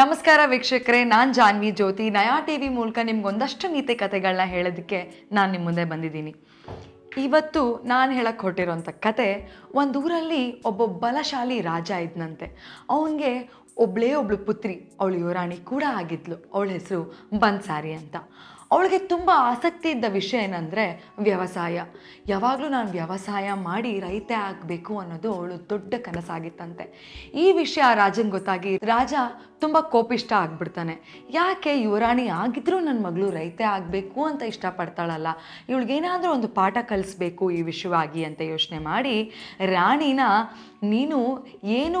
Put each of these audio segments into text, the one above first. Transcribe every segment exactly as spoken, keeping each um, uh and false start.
ನಮಸ್ಕಾರ ವೀಕ್ಷಕರೇ, ನಾನು ಜಾನ್ವಿ ಜ್ಯೋತಿ. ನಯಾ ಟಿವಿ ಮೂಲಕ ನಿಮಗೊಂದಷ್ಟು ನೀತಿ ಕಥೆಗಳನ್ನ ಹೇಳೋದಕ್ಕೆ ನಾನು ನಿಮ್ಮ ಮುಂದೆ ಬಂದಿದ್ದೀನಿ. ಇವತ್ತು ನಾನು ಹೇಳಕ್ಕೆ ಹೊರಟಿರೋಂಥ ಕತೆ, ಒಂದೂರಲ್ಲಿ ಒಬ್ಬ ಬಲಶಾಲಿ ರಾಜ ಇದ್ನಂತೆ. ಅವನಿಗೆ ಒಬ್ಬಳೇ ಒಬ್ಳು ಪುತ್ರಿ, ಅವಳು ಯುವರಾಣಿ ಕೂಡ ಆಗಿದ್ಲು. ಅವಳ ಹೆಸರು ಬನ್ಸಾರಿ ಅಂತ. ಅವಳಿಗೆ ತುಂಬ ಆಸಕ್ತಿ ಇದ್ದ ವಿಷಯ ಏನಂದರೆ ವ್ಯವಸಾಯ. ಯಾವಾಗಲೂ ನಾನು ವ್ಯವಸಾಯ ಮಾಡಿ ರೈತ ಆಗಬೇಕು ಅನ್ನೋದು ಅವಳು ದೊಡ್ಡ ಕನಸಾಗಿತ್ತಂತೆ. ಈ ವಿಷಯ ರಾಜನಿಗೆ ಗೊತ್ತಾಗಿ ರಾಜ ತುಂಬ ಕೋಪಿಷ್ಟ ಆಗಿಬಿಡ್ತಾನೆ. ಯಾಕೆ ಯುವರಾಣಿ ಆಗಿದ್ದರೂ ನನ್ನ ಮಗಳು ರೈತ ಆಗಬೇಕು ಅಂತ ಇಷ್ಟಪಡ್ತಾಳಲ್ಲ, ಇವಳಿಗೇನಾದರೂ ಒಂದು ಪಾಠ ಕಲಿಸ್ಬೇಕು ಈ ವಿಷಯವಾಗಿ ಅಂತ ಯೋಚನೆ ಮಾಡಿ ರಾಣಿನ, ನೀನು ಏನು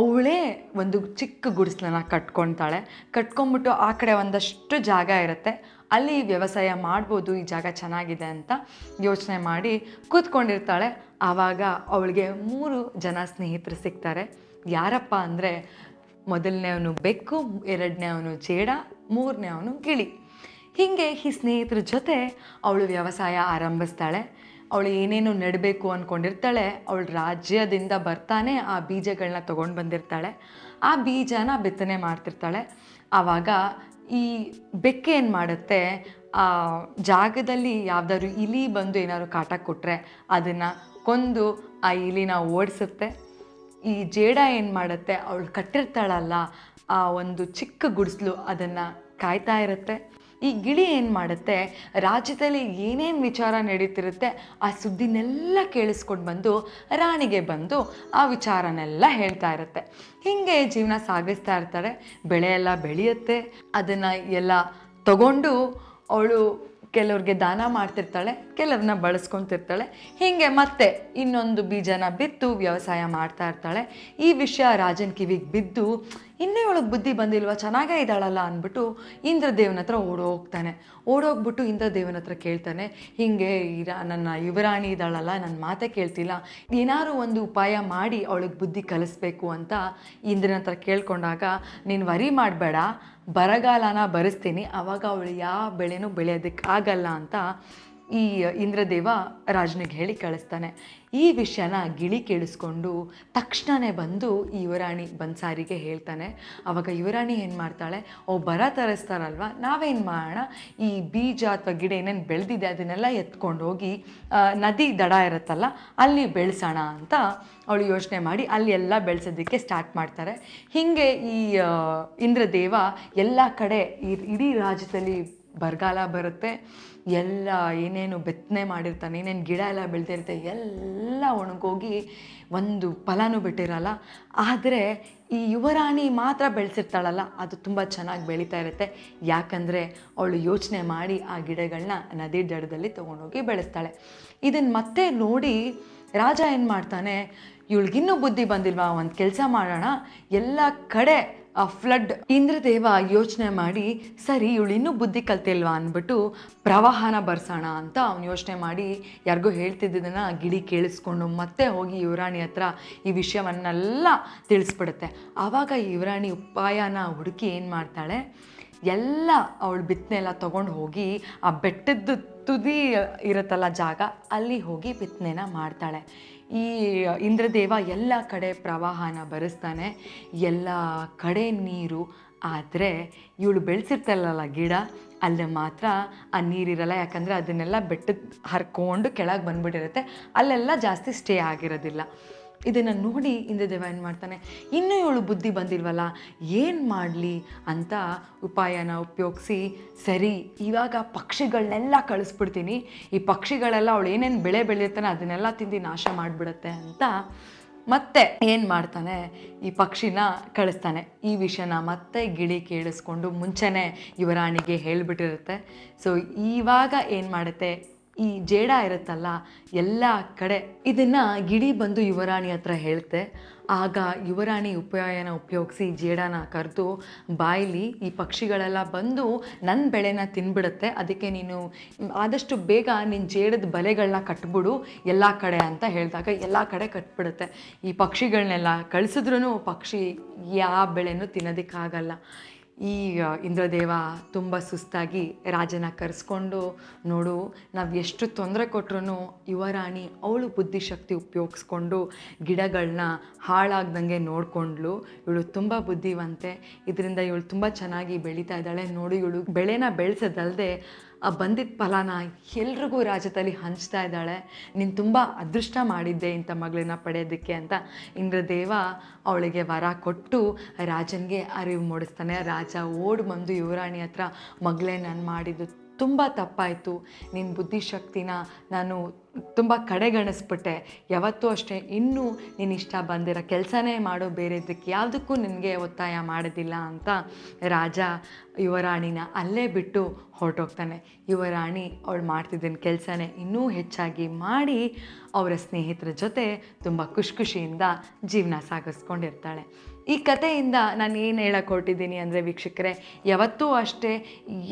ಅವಳೇ ಒಂದು ಚಿಕ್ಕ ಗುಡಿಸ್ಲನ್ನ ಕಟ್ಕೊಳ್ತಾಳೆ. ಕಟ್ಕೊಂಡ್ಬಿಟ್ಟು ಆ ಕಡೆ ಒಂದಷ್ಟು ಜಾಗ ಇರುತ್ತೆ, ಅಲ್ಲಿ ವ್ಯವಸಾಯ ಮಾಡ್ಬೋದು, ಈ ಜಾಗ ಚೆನ್ನಾಗಿದೆ ಅಂತ ಯೋಚನೆ ಮಾಡಿ ಕೂತ್ಕೊಂಡಿರ್ತಾಳೆ. ಆವಾಗ ಅವಳಿಗೆ ಮೂರು ಜನ ಸ್ನೇಹಿತರು ಸಿಗ್ತಾರೆ. ಯಾರಪ್ಪ ಅಂದರೆ, ಮೊದಲನೇ ಅವನು ಬೆಕ್ಕು, ಎರಡನೇ ಅವನು ಜೇಡ, ಮೂರನೇ ಅವನು ಗಿಳಿ. ಹೀಗೆ ಈ ಸ್ನೇಹಿತರ ಜೊತೆ ಅವಳು ವ್ಯವಸಾಯ ಆರಂಭಿಸ್ತಾಳೆ. ಅವಳು ಏನೇನು ನೆಡಬೇಕು ಅಂದ್ಕೊಂಡಿರ್ತಾಳೆ. ಅವಳು ರಾಜ್ಯದಿಂದ ಬರ್ತಾನೆ ಆ ಬೀಜಗಳನ್ನ ತೊಗೊಂಡು ಬಂದಿರ್ತಾಳೆ. ಆ ಬೀಜನ ಬಿತ್ತನೆ ಮಾಡ್ತಿರ್ತಾಳೆ. ಆವಾಗ ಈ ಬೆಕ್ಕೇನು ಮಾಡುತ್ತೆ, ಆ ಜಾಗದಲ್ಲಿ ಯಾವುದಾದ್ರು ಇಲಿ ಬಂದು ಏನಾದ್ರು ಕಾಟ ಕೊಟ್ಟರೆ ಅದನ್ನು ಕೊಂದು ಆ ಇಲಿನ ಓಡಿಸುತ್ತೆ. ಈ ಜೇಡ ಏನು ಮಾಡುತ್ತೆ, ಅವಳು ಕಟ್ಟಿರ್ತಾಳಲ್ಲ ಆ ಒಂದು ಚಿಕ್ಕ ಗುಡಿಸಲು, ಅದನ್ನು ಕಾಯ್ತಾ ಇರುತ್ತೆ. ಈ ಗಿಳಿ ಏನು ಮಾಡುತ್ತೆ, ರಾಜ್ಯದಲ್ಲಿ ಏನೇನು ವಿಚಾರ ನಡೀತಿರುತ್ತೆ ಆ ಸುದ್ದಿನೆಲ್ಲ ಕೇಳಿಸ್ಕೊಂಡು ಬಂದು ರಾಣಿಗೆ ಬಂದು ಆ ವಿಚಾರನೆಲ್ಲ ಹೇಳ್ತಾ ಇರುತ್ತೆ. ಹೀಗೆ ಜೀವನ ಸಾಗಿಸ್ತಾ ಇರ್ತಾರೆ. ಬೆಳೆ ಎಲ್ಲ ಬೆಳೆಯುತ್ತೆ. ಅದನ್ನು ಎಲ್ಲ ತಗೊಂಡು ಅವಳು ಕೆಲವ್ರಿಗೆ ದಾನ ಮಾಡ್ತಿರ್ತಾಳೆ, ಕೆಲವ್ರನ್ನ ಬಳಸ್ಕೊತಿರ್ತಾಳೆ. ಹೀಗೆ ಮತ್ತೆ ಇನ್ನೊಂದು ಬೀಜನ ಬಿತ್ತು ವ್ಯವಸಾಯ ಮಾಡ್ತಾ ಇರ್ತಾಳೆ. ಈ ವಿಷಯ ರಾಜನ ಕಿವಿಗೆ ಬಿದ್ದು, ಇನ್ನೇ ಅವಳಿಗೆ ಬುದ್ಧಿ ಬಂದಿಲ್ವ, ಚೆನ್ನಾಗೇ ಇದ್ದಾಳಲ್ಲ ಅಂದ್ಬಿಟ್ಟು ಇಂದ್ರದೇವನ ಹತ್ರ ಓಡೋಗ್ತಾನೆ. ಓಡೋಗ್ಬಿಟ್ಟು ಇಂದ್ರದೇವನ ಹತ್ರ ಕೇಳ್ತಾನೆ, ಹೀಗೆ ಇರ ನನ್ನ ಯುವರಾಣಿ ಇದ್ದಾಳಲ್ಲ, ನನ್ನ ಮಾತೇ ಕೇಳ್ತಿಲ್ಲ, ಏನಾದ್ರು ಒಂದು ಉಪಾಯ ಮಾಡಿ ಅವಳಿಗೆ ಬುದ್ಧಿ ಕಲಿಸ್ಬೇಕು ಅಂತ ಇಂದ್ರನ ಹತ್ರ ಕೇಳ್ಕೊಂಡಾಗ, ನೀನು ವರಿ ಮಾಡಬೇಡ, ಬರಗಾಲನ ಬರೆಸ್ತೀನಿ, ಆವಾಗ ಅವಳು ಯಾವ ಬೆಳೆನೂ ಬೆಳೆಯೋದಕ್ಕೆ ಆಗಲ್ಲ ಅಂತ ಈ ಇಂದ್ರದೇವ ರಾಜನಿಗೆ ಹೇಳಿ ಕಳಿಸ್ತಾನೆ. ಈ ವಿಷಯನ ಗಿಳಿ ಕೇಳಿಸ್ಕೊಂಡು ತಕ್ಷಣವೇ ಬಂದು ಈ ಯುವರಾಣಿ ಬನ್ಸಾರಿಗೆ ಹೇಳ್ತಾನೆ. ಆವಾಗ ಯುವರಾಣಿ ಏನು ಮಾಡ್ತಾಳೆ, ಓ ಬರ ತರಿಸ್ತಾರಲ್ವ, ನಾವೇನು ಮಾಡೋಣ, ಈ ಬೀಜ ಅಥವಾ ಗಿಡ ಏನೇನು ಬೆಳೆದಿದೆ ಅದನ್ನೆಲ್ಲ ಎತ್ಕೊಂಡೋಗಿ ನದಿ ದಡ ಇರುತ್ತಲ್ಲ ಅಲ್ಲಿ ಬೆಳೆಸೋಣ ಅಂತ ಅವಳು ಯೋಚನೆ ಮಾಡಿ ಅಲ್ಲಿ ಎಲ್ಲ ಬೆಳೆಸೋದಕ್ಕೆ ಸ್ಟಾರ್ಟ್ ಮಾಡ್ತಾರೆ. ಹೀಗೆ ಈ ಇಂದ್ರದೇವ ಎಲ್ಲ ಕಡೆ ಇಡೀ ರಾಜ್ಯದಲ್ಲಿ ಬರಗಾಲ ಬರುತ್ತೆ, ಎಲ್ಲ ಏನೇನು ಬಿತ್ತನೆ ಮಾಡಿರ್ತಾನೆ, ಏನೇನು ಗಿಡ ಎಲ್ಲ ಬೆಳೆದಿರುತ್ತೆ ಎಲ್ಲ ಒಣಗೋಗಿ ಒಂದು ಫಲನೂ ಬಿಟ್ಟಿರಲ್ಲ. ಆದರೆ ಈ ಯುವರಾಣಿ ಮಾತ್ರ ಬೆಳೆಸಿರ್ತಾಳಲ್ಲ, ಅದು ತುಂಬ ಚೆನ್ನಾಗಿ ಬೆಳೀತಾ ಇರುತ್ತೆ. ಯಾಕಂದರೆ ಅವಳು ಯೋಚನೆ ಮಾಡಿ ಆ ಗಿಡಗಳನ್ನ ನದಿ ದಡದಲ್ಲಿ ತೊಗೊಂಡೋಗಿ ಬೆಳೆಸ್ತಾಳೆ. ಇದನ್ನು ಮತ್ತೆ ನೋಡಿ ರಾಜ ಏನು ಮಾಡ್ತಾನೆ, ಇವಳಿಗಿನ್ನೂ ಬುದ್ಧಿ ಬಂದಿಲ್ವಾ, ಒಂದು ಕೆಲಸ ಮಾಡೋಣ, ಎಲ್ಲ ಕಡೆ ಆ ಫ್ಲಡ್. ಇಂದ್ರದೇವ ಯೋಚನೆ ಮಾಡಿ, ಸರಿ ಇವಳಿನ್ನೂ ಬುದ್ಧಿ ಕಲ್ತಿಲ್ವಾ ಅಂದ್ಬಿಟ್ಟು ಪ್ರವಾಹನ ಬರ್ಸೋಣ ಅಂತ ಅವ್ನು ಯೋಚನೆ ಮಾಡಿ ಯಾರಿಗೂ ಹೇಳ್ತಿದ್ದನ್ನು ಗಿಳಿ ಕೇಳಿಸ್ಕೊಂಡು ಮತ್ತೆ ಹೋಗಿ ಯುವರಾಣಿ ಹತ್ರ ಈ ವಿಷಯವನ್ನೆಲ್ಲ ತಿಳಿಸ್ಬಿಡುತ್ತೆ. ಆವಾಗ ಯುವರಾಣಿ ಉಪಾಯನ ಹುಡುಕಿ ಏನು ಮಾಡ್ತಾಳೆ, ಎಲ್ಲ ಅವಳು ಬಿತ್ತನೆ ಎಲ್ಲ ತೊಗೊಂಡು ಹೋಗಿ ಆ ಬೆಟ್ಟದ್ದು ತುದಿ ಇರುತ್ತಲ್ಲ ಜಾಗ ಅಲ್ಲಿ ಹೋಗಿ ಬಿತ್ತನೆನ ಮಾಡ್ತಾಳೆ. ಈ ಇಂದ್ರದೇವ ಎಲ್ಲ ಕಡೆ ಪ್ರವಾಹನ ಬರೆಸ್ತಾನೆ, ಎಲ್ಲ ಕಡೆ ನೀರು. ಆದರೆ ಇವಳು ಬೆಳೆಸಿರ್ತಾಳಲ್ಲ ಗಿಡ, ಅಲ್ಲಿ ಮಾತ್ರ ಆ ನೀರಿರಲ್ಲ. ಯಾಕಂದರೆ ಅದನ್ನೆಲ್ಲ ಬೆಟ್ಟದ ಹರ್ಕೊಂಡು ಕೆಳಗೆ ಬಂದ್ಬಿಟ್ಟಿರುತ್ತೆ, ಅಲ್ಲೆಲ್ಲ ಜಾಸ್ತಿ ಸ್ಟೇ ಆಗಿರೋದಿಲ್ಲ. ಇದನ್ನು ನೋಡಿ ಇಂದ್ರದೇವ ಏನು ಮಾಡ್ತಾನೆ, ಇನ್ನೂ ಇವಳು ಬುದ್ಧಿ ಬಂದಿಲ್ವಲ್ಲ, ಏನು ಮಾಡಲಿ ಅಂತ ಉಪಾಯನ ಉಪಯೋಗಿಸಿ, ಸರಿ ಇವಾಗ ಪಕ್ಷಿಗಳನ್ನೆಲ್ಲ ಕಳಿಸ್ಬಿಡ್ತೀನಿ, ಈ ಪಕ್ಷಿಗಳೆಲ್ಲ ಅವಳು ಏನೇನು ಬೆಳೆ ಬೆಳೆಯುತ್ತಾನೆ ಅದನ್ನೆಲ್ಲ ತಿಂದು ನಾಶ ಮಾಡಿಬಿಡುತ್ತೆ ಅಂತ ಮತ್ತೆ ಏನು ಮಾಡ್ತಾನೆ, ಈ ಪಕ್ಷಿನ ಕಳಿಸ್ತಾನೆ. ಈ ವಿಷಯನ ಮತ್ತೆ ಗಿಳಿ ಕೇಳಿಸ್ಕೊಂಡು ಮುಂಚೆನೇ ಯುವರಾಣಿಗೆ ಹೇಳಿಬಿಟ್ಟಿರುತ್ತೆ. ಸೊ ಇವಾಗ ಏನು ಮಾಡುತ್ತೆ, ಈ ಜೇಡ ಇರುತ್ತಲ್ಲ ಎಲ್ಲ ಕಡೆ ಇದನ್ನು ಗಿಡಿ ಬಂದು ಯುವರಾಣಿ ಹತ್ರ ಹೇಳ್ತೆ. ಆಗ ಯುವರಾಣಿ ಉಪಾಯನ ಉಪಯೋಗಿಸಿ ಜೇಡನ ಕರೆದು, ಬಾಯಿಲಿ ಈ ಪಕ್ಷಿಗಳೆಲ್ಲ ಬಂದು ನನ್ನ ಬೆಳೆನ ತಿನ್ಬಿಡುತ್ತೆ, ಅದಕ್ಕೆ ನೀನು ಆದಷ್ಟು ಬೇಗ ನಿನ್ನ ಜೇಡದ ಬಲೆಗಳನ್ನ ಕಟ್ಬಿಡು ಎಲ್ಲ ಕಡೆ ಅಂತ ಹೇಳಿದಾಗ ಎಲ್ಲ ಕಡೆ ಕಟ್ಬಿಡುತ್ತೆ. ಈ ಪಕ್ಷಿಗಳನ್ನೆಲ್ಲ ಕಳಿಸಿದ್ರೂ ಪಕ್ಷಿ ಯಾವ ಬೆಳೆನೂ ತಿನ್ನೋದಕ್ಕಾಗಲ್ಲ. ಈ ಇಂದ್ರದೇವ ತುಂಬ ಸುಸ್ತಾಗಿ ರಾಜನ ಕರೆಸ್ಕೊಂಡು, ನೋಡು ನಾವು ಎಷ್ಟು ತೊಂದರೆ ಕೊಟ್ರೂ ಯುವರಾಣಿ ಅವಳು ಬುದ್ಧಿಶಕ್ತಿ ಉಪಯೋಗಿಸ್ಕೊಂಡು ಗಿಡಗಳನ್ನ ಹಾಳಾಗ್ದಂಗೆ ನೋಡಿಕೊಂಡ್ಳು, ಇವಳು ತುಂಬ ಬುದ್ಧಿವಂತೆ, ಇದರಿಂದ ಇವಳು ತುಂಬ ಚೆನ್ನಾಗಿ ಬೆಳೀತಾ ಇದ್ದಾಳೆ, ನೋಡು ಇವಳು ಬೆಳೆನ ಬೆಳೆಸೋದಲ್ಲದೆ ಆ ಬಂದಿದ್ದ ಫಲನ ಎಲ್ರಿಗೂ ರಾಜ್ಯದಲ್ಲಿ ಹಂಚ್ತಾ ಇದ್ದಾಳೆ, ನೀನು ತುಂಬ ಅದೃಷ್ಟ ಮಾಡಿದ್ದೆ ಇಂಥ ಮಗಳನ್ನ ಪಡೆಯೋದಕ್ಕೆ ಅಂತ ಇಂದ್ರದೇವ ಅವಳಿಗೆ ವರ ಕೊಟ್ಟು ರಾಜನಿಗೆ ಅರಿವು ಮೂಡಿಸ್ತಾನೆ. ರಾಜ ಓಡ್ ಬಂದು ಯುವರಾಣಿ ಹತ್ರ, ಮಗಳೇ ನಾನು ಮಾಡಿದ್ದು ತುಂಬ ತಪ್ಪಾಯಿತು, ನಿನ್ನ ಬುದ್ಧಿಶಕ್ತಿನ ನಾನು ತುಂಬ ಕಡೆಗಣಿಸ್ಬಿಟ್ಟೆ, ಯಾವತ್ತೂ ಅಷ್ಟೇ ಇನ್ನೂ ನೀನು ಇಷ್ಟ ಬಂದಿರೋ ಕೆಲಸನೇ ಮಾಡೋ ಬೇರೆದಕ್ಕೆ ಯಾವುದಕ್ಕೂ ನಿನಗೆ ಒತ್ತಾಯ ಮಾಡೋದಿಲ್ಲ ಅಂತ ರಾಜ ಯುವರಾಣಿನ ಅಲ್ಲೇ ಬಿಟ್ಟು ಹೊರಟೋಗ್ತಾನೆ. ಯುವರಾಣಿ ಅವಳು ಮಾಡ್ತಿದ್ದಿನ ಕೆಲಸನೇ ಇನ್ನೂ ಹೆಚ್ಚಾಗಿ ಮಾಡಿ ಅವರ ಸ್ನೇಹಿತರ ಜೊತೆ ತುಂಬ ಖುಷಿ ಖುಷಿಯಿಂದ ಜೀವನ ಸಾಗಿಸ್ಕೊಂಡಿರ್ತಾಳೆ. ಈ ಕಥೆಯಿಂದ ನಾನು ಏನು ಹೇಳಕ್ಕೆ ಹೊರಟಿದ್ದೀನಿ ಅಂದರೆ, ವೀಕ್ಷಕರೇ, ಯಾವತ್ತೂ ಅಷ್ಟೇ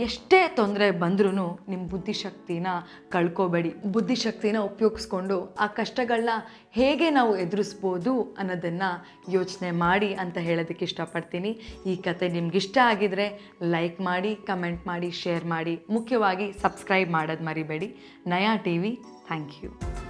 ಎಷ್ಟೇ ತೊಂದರೆ ಬಂದ್ರೂ ನಿಮ್ಮ ಬುದ್ಧಿಶಕ್ತಿನ ಕಳ್ಕೊಬೇಡಿ, ಬುದ್ಧಿಶಕ್ತಿನ ಉಪಯೋಗಿಸ್ಕೊಂಡು ಆ ಕಷ್ಟಗಳನ್ನ ಹೇಗೆ ನಾವು ಎದುರಿಸ್ಬೋದು ಅನ್ನೋದನ್ನು ಯೋಚನೆ ಮಾಡಿ ಅಂತ ಹೇಳೋದಕ್ಕೆ ಇಷ್ಟಪಡ್ತೀನಿ. ಈ ಕತೆ ನಿಮಗಿಷ್ಟ ಆಗಿದರೆ ಲೈಕ್ ಮಾಡಿ, ಕಮೆಂಟ್ ಮಾಡಿ, ಶೇರ್ ಮಾಡಿ, ಮುಖ್ಯವಾಗಿ ಸಬ್ಸ್ಕ್ರೈಬ್ ಮಾಡೋದು ಮರಿಬೇಡಿ. Naya T V, thank you.